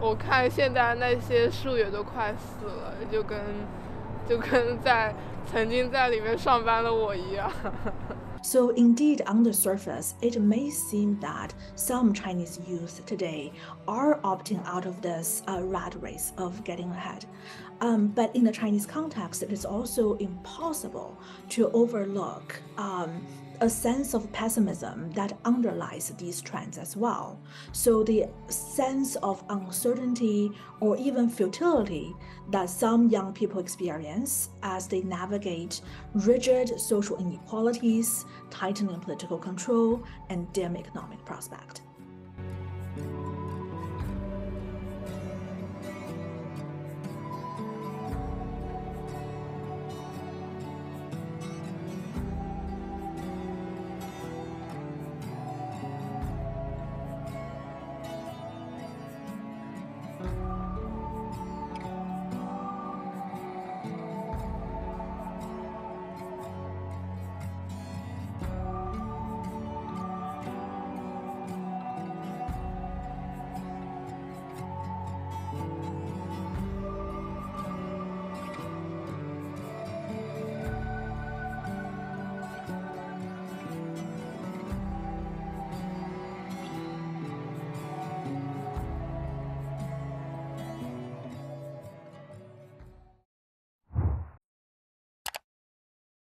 我看现在那些树也都快死了，就跟曾经在里面上班的我一样。So indeed, on the surface, it may seem that some Chinese youth today are opting out of this rat race of getting ahead. But in the Chinese context, it is also impossible to overlook a sense of pessimism that underlies these trends as well. So the sense of uncertainty or even futility that some young people experience as they navigate rigid social inequalities, tightening political control, and dim economic prospect.